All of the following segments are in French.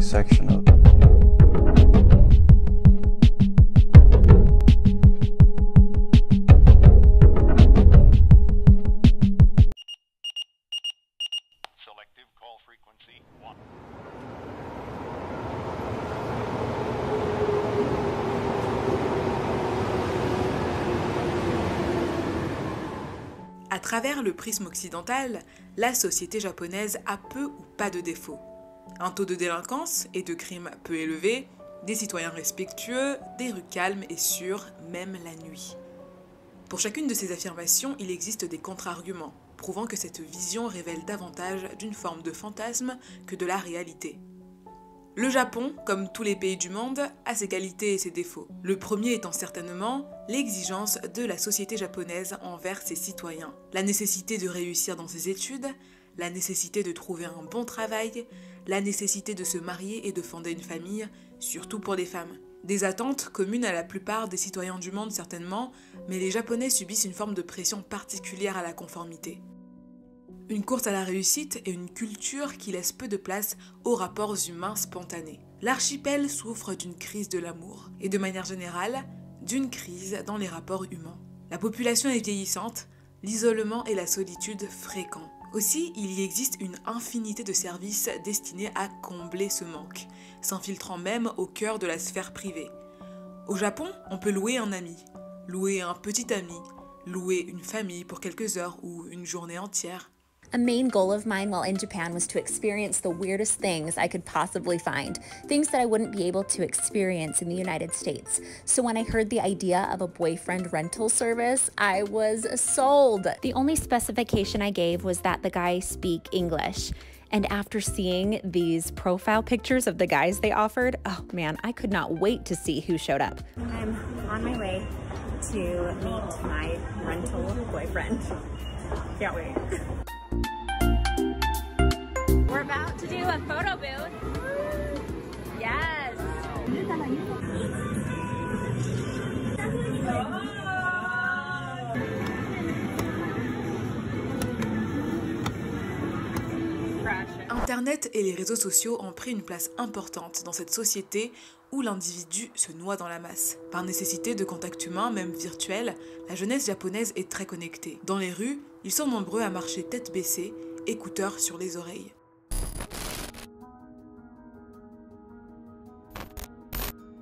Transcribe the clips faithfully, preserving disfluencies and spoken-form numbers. Section of selective call frequency one. À travers le prisme occidental, la société japonaise a peu ou pas de défauts. Un taux de délinquance et de crimes peu élevé, des citoyens respectueux, des rues calmes et sûres, même la nuit. Pour chacune de ces affirmations, il existe des contre-arguments, prouvant que cette vision révèle davantage d'une forme de fantasme que de la réalité. Le Japon, comme tous les pays du monde, a ses qualités et ses défauts. Le premier étant certainement l'exigence de la société japonaise envers ses citoyens, la nécessité de réussir dans ses études, la nécessité de trouver un bon travail, la nécessité de se marier et de fonder une famille, surtout pour les femmes. Des attentes communes à la plupart des citoyens du monde certainement, mais les Japonais subissent une forme de pression particulière à la conformité. Une course à la réussite et une culture qui laisse peu de place aux rapports humains spontanés. L'archipel souffre d'une crise de l'amour, et de manière générale, d'une crise dans les rapports humains. La population est vieillissante, l'isolement et la solitude fréquents. Aussi, il y existe une infinité de services destinés à combler ce manque, s'infiltrant même au cœur de la sphère privée. Au Japon, on peut louer un ami, louer un petit ami, louer une famille pour quelques heures ou une journée entière. A main goal of mine while in Japan was to experience the weirdest things I could possibly find, things that I wouldn't be able to experience in the United States. So when I heard the idea of a boyfriend rental service, I was sold. The only specification I gave was that the guy speak English. And after seeing these profile pictures of the guys they offered, oh man, I could not wait to see who showed up. I'm on my way to meet my rental boyfriend. Can't wait. We're about to do a photo booth. Yes. Internet et les réseaux sociaux ont pris une place importante dans cette société où l'individu se noie dans la masse. Par nécessité de contact humain, même virtuel, la jeunesse japonaise est très connectée. Dans les rues, ils sont nombreux à marcher tête baissée, écouteurs sur les oreilles.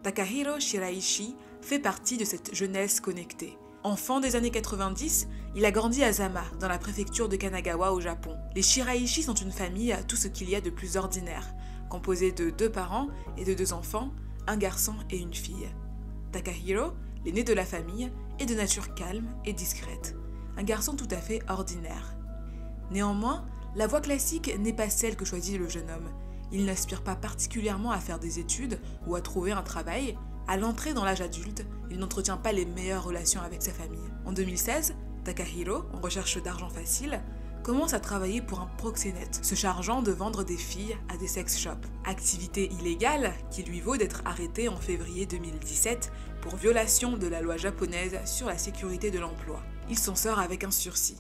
Takahiro Shiraishi fait partie de cette jeunesse connectée. Enfant des années quatre-vingt-dix, il a grandi à Zama, dans la préfecture de Kanagawa au Japon. Les Shiraishi sont une famille à tout ce qu'il y a de plus ordinaire, composée de deux parents et de deux enfants, un garçon et une fille. Takahiro, l'aîné de la famille, est de nature calme et discrète, un garçon tout à fait ordinaire. Néanmoins, la voie classique n'est pas celle que choisit le jeune homme. Il n'aspire pas particulièrement à faire des études ou à trouver un travail. À l'entrée dans l'âge adulte, il n'entretient pas les meilleures relations avec sa famille. En deux mille seize, Takahiro, en recherche d'argent facile, commence à travailler pour un proxénète, se chargeant de vendre des filles à des sex shops. Activité illégale qui lui vaut d'être arrêté en février deux mille dix-sept pour violation de la loi japonaise sur la sécurité de l'emploi. Il s'en sort avec un sursis.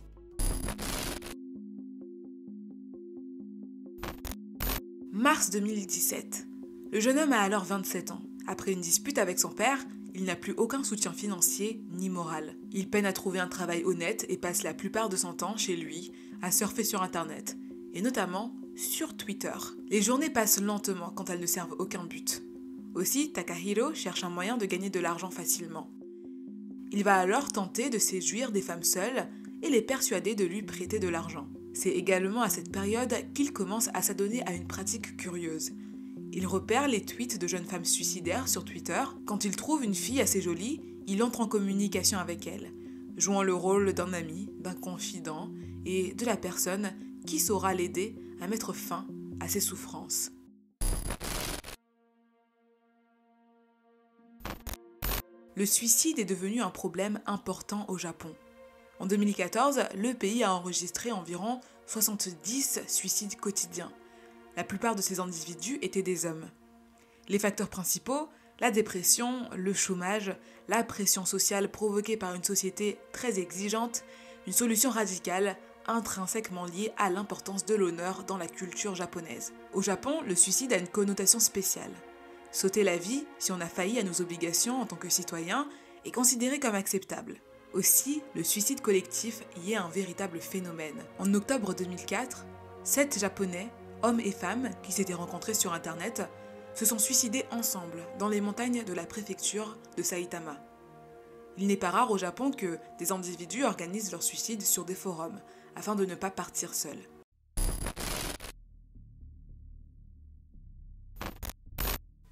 mars deux mille dix-sept. Le jeune homme a alors vingt-sept ans. Après une dispute avec son père, il n'a plus aucun soutien financier ni moral. Il peine à trouver un travail honnête et passe la plupart de son temps chez lui à surfer sur internet, et notamment sur Twitter. Les journées passent lentement quand elles ne servent aucun but. Aussi, Takahiro cherche un moyen de gagner de l'argent facilement. Il va alors tenter de séduire des femmes seules et les persuader de lui prêter de l'argent. C'est également à cette période qu'il commence à s'adonner à une pratique curieuse. Il repère les tweets de jeunes femmes suicidaires sur Twitter. Quand il trouve une fille assez jolie, il entre en communication avec elle, jouant le rôle d'un ami, d'un confident et de la personne qui saura l'aider à mettre fin à ses souffrances. Le suicide est devenu un problème important au Japon. En deux mille quatorze, le pays a enregistré environ soixante-dix suicides quotidiens. La plupart de ces individus étaient des hommes. Les facteurs principaux, la dépression, le chômage, la pression sociale provoquée par une société très exigeante, une solution radicale, intrinsèquement liée à l'importance de l'honneur dans la culture japonaise. Au Japon, le suicide a une connotation spéciale. Sauter la vie, si on a failli à nos obligations en tant que citoyen, est considéré comme acceptable. Aussi, le suicide collectif y est un véritable phénomène. En octobre deux mille quatre, sept Japonais, hommes et femmes, qui s'étaient rencontrés sur Internet, se sont suicidés ensemble dans les montagnes de la préfecture de Saitama. Il n'est pas rare au Japon que des individus organisent leur suicide sur des forums, afin de ne pas partir seuls.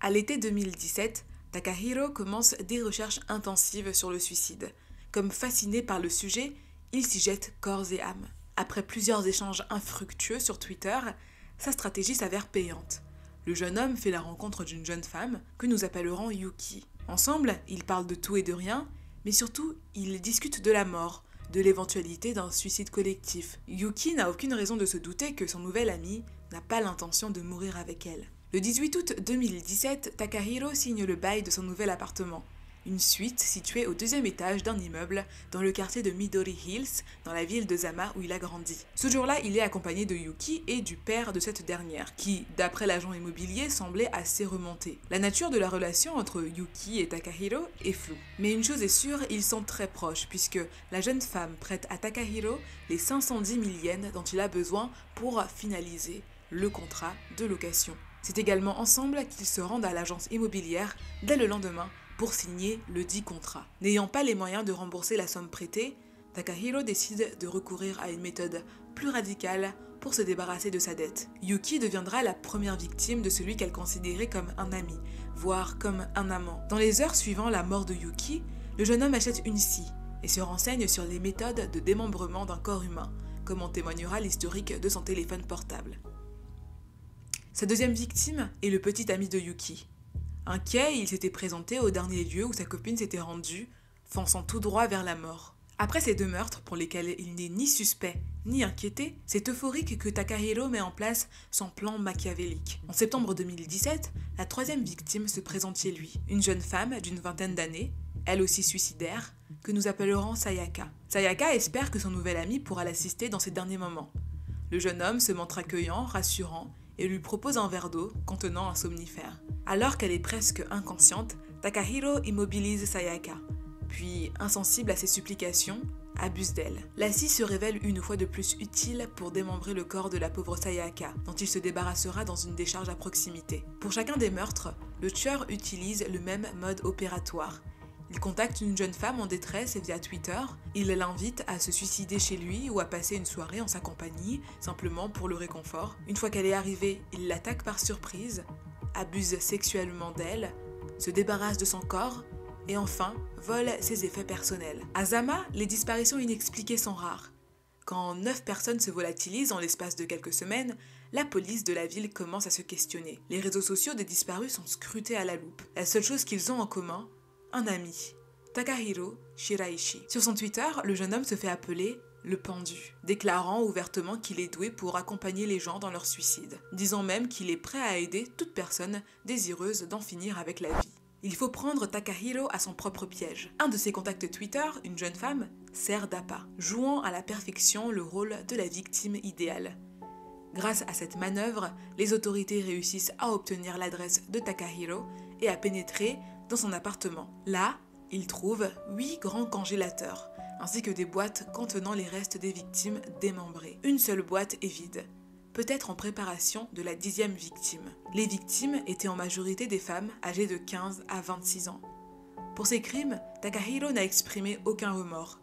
À l'été deux mille dix-sept, Takahiro commence des recherches intensives sur le suicide. Comme fasciné par le sujet, il s'y jette corps et âme. Après plusieurs échanges infructueux sur Twitter, sa stratégie s'avère payante. Le jeune homme fait la rencontre d'une jeune femme, que nous appellerons Yuki. Ensemble, ils parlent de tout et de rien, mais surtout, ils discutent de la mort, de l'éventualité d'un suicide collectif. Yuki n'a aucune raison de se douter que son nouvel ami n'a pas l'intention de mourir avec elle. Le dix-huit août deux mille dix-sept, Takahiro signe le bail de son nouvel appartement, une suite située au deuxième étage d'un immeuble dans le quartier de Midori Hills, dans la ville de Zama où il a grandi. Ce jour-là, il est accompagné de Yuki et du père de cette dernière, qui, d'après l'agent immobilier, semblait assez remonté. La nature de la relation entre Yuki et Takahiro est floue. Mais une chose est sûre, ils sont très proches, puisque la jeune femme prête à Takahiro les cinq cent dix mille yens dont il a besoin pour finaliser le contrat de location. C'est également ensemble qu'ils se rendent à l'agence immobilière dès le lendemain, pour signer le dit contrat. N'ayant pas les moyens de rembourser la somme prêtée, Takahiro décide de recourir à une méthode plus radicale pour se débarrasser de sa dette. Yuki deviendra la première victime de celui qu'elle considérait comme un ami, voire comme un amant. Dans les heures suivant la mort de Yuki, le jeune homme achète une scie et se renseigne sur les méthodes de démembrement d'un corps humain, comme en témoignera l'historique de son téléphone portable. Sa deuxième victime est le petit ami de Yuki. Inquiet, il s'était présenté au dernier lieu où sa copine s'était rendue, fonçant tout droit vers la mort. Après ces deux meurtres, pour lesquels il n'est ni suspect ni inquiété, c'est euphorique que Takahiro met en place son plan machiavélique. En septembre deux mille dix-sept, la troisième victime se présente chez lui, une jeune femme d'une vingtaine d'années, elle aussi suicidaire, que nous appellerons Sayaka. Sayaka espère que son nouvel ami pourra l'assister dans ses derniers moments. Le jeune homme se montre accueillant, rassurant, et lui propose un verre d'eau contenant un somnifère. Alors qu'elle est presque inconsciente, Takahiro immobilise Sayaka, puis, insensible à ses supplications, abuse d'elle. La scie se révèle une fois de plus utile pour démembrer le corps de la pauvre Sayaka, dont il se débarrassera dans une décharge à proximité. Pour chacun des meurtres, le tueur utilise le même mode opératoire. Il contacte une jeune femme en détresse via Twitter, il l'invite à se suicider chez lui ou à passer une soirée en sa compagnie, simplement pour le réconfort. Une fois qu'elle est arrivée, il l'attaque par surprise, abuse sexuellement d'elle, se débarrasse de son corps et enfin vole ses effets personnels. À Zama, les disparitions inexpliquées sont rares. Quand neuf personnes se volatilisent en l'espace de quelques semaines, la police de la ville commence à se questionner. Les réseaux sociaux des disparus sont scrutés à la loupe. La seule chose qu'ils ont en commun, un ami, Takahiro Shiraishi. Sur son Twitter, le jeune homme se fait appeler Le Pendu, déclarant ouvertement qu'il est doué pour accompagner les gens dans leur suicide, disant même qu'il est prêt à aider toute personne désireuse d'en finir avec la vie. Il faut prendre Takahiro à son propre piège. Un de ses contacts Twitter, une jeune femme, sert d'appât, jouant à la perfection le rôle de la victime idéale. Grâce à cette manœuvre, les autorités réussissent à obtenir l'adresse de Takahiro et à pénétrer dans son appartement. Là, il trouve huit grands congélateurs, ainsi que des boîtes contenant les restes des victimes démembrées. Une seule boîte est vide, peut-être en préparation de la dixième victime. Les victimes étaient en majorité des femmes âgées de quinze à vingt-six ans. Pour ces crimes, Takahiro n'a exprimé aucun remords.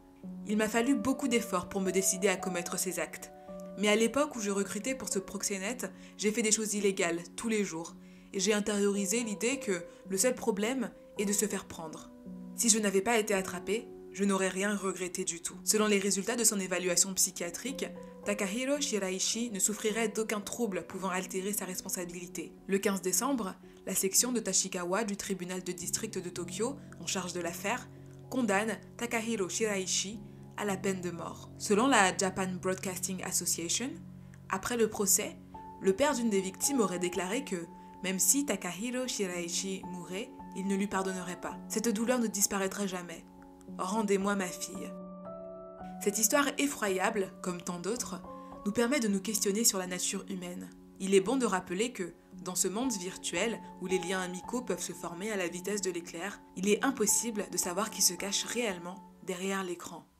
Il m'a fallu beaucoup d'efforts pour me décider à commettre ces actes. Mais à l'époque où je recrutais pour ce proxénète, j'ai fait des choses illégales tous les jours. Et j'ai intériorisé l'idée que le seul problème est de se faire prendre. Si je n'avais pas été attrapée, je n'aurais rien regretté du tout. Selon les résultats de son évaluation psychiatrique, Takahiro Shiraishi ne souffrirait d'aucun trouble pouvant altérer sa responsabilité. Le quinze décembre, la section de Tachikawa du tribunal de district de Tokyo, en charge de l'affaire, condamne Takahiro Shiraishi à la peine de mort. Selon la Japan Broadcasting Association, après le procès, le père d'une des victimes aurait déclaré que même si Takahiro Shiraishi mourait, Il ne lui pardonnerait pas. Cette douleur ne disparaîtrait jamais. Rendez-moi ma fille. Cette histoire effroyable, comme tant d'autres, nous permet de nous questionner sur la nature humaine. Il est bon de rappeler que, dans ce monde virtuel où les liens amicaux peuvent se former à la vitesse de l'éclair, il est impossible de savoir qui se cache réellement derrière l'écran.